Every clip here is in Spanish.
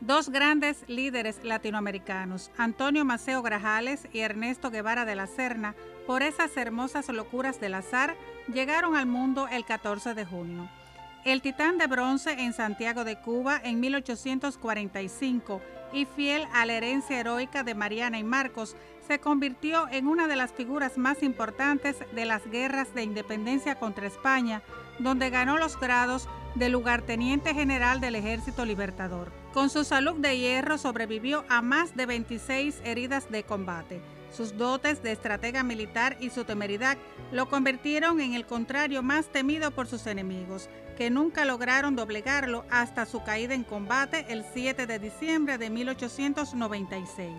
Dos grandes líderes latinoamericanos, Antonio Maceo Grajales y Ernesto Guevara de la Serna, por esas hermosas locuras del azar, llegaron al mundo el 14 de junio. El titán de bronce en Santiago de Cuba en 1845 y fiel a la herencia heroica de Mariana y Marcos, se convirtió en una de las figuras más importantes de las guerras de independencia contra España, donde ganó los grados de Lugarteniente General del Ejército Libertador. Con su salud de hierro sobrevivió a más de 26 heridas de combate. Sus dotes de estratega militar y su temeridad lo convirtieron en el contrario más temido por sus enemigos, que nunca lograron doblegarlo hasta su caída en combate el 7 de diciembre de 1896.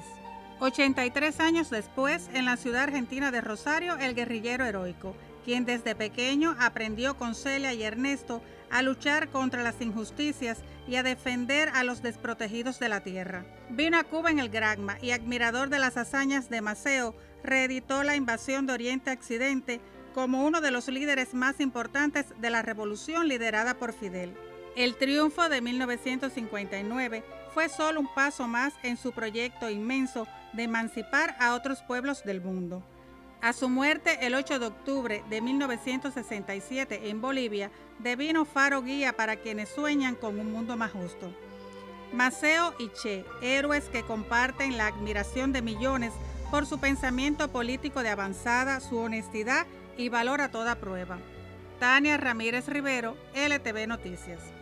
83 años después, en la ciudad argentina de Rosario, el guerrillero heroico, quien desde pequeño aprendió con Celia y Ernesto a luchar contra las injusticias y a defender a los desprotegidos de la tierra. Vino a Cuba en el Granma y, admirador de las hazañas de Maceo, reeditó la invasión de Oriente a Occidente como uno de los líderes más importantes de la revolución liderada por Fidel. El triunfo de 1959 fue solo un paso más en su proyecto inmenso de emancipar a otros pueblos del mundo. A su muerte, el 8 de octubre de 1967 en Bolivia, devino faro guía para quienes sueñan con un mundo más justo. Maceo y Ché, héroes que comparten la admiración de millones por su pensamiento político de avanzada, su honestidad y valor a toda prueba. Tania Ramírez Rivero, LTV Noticias.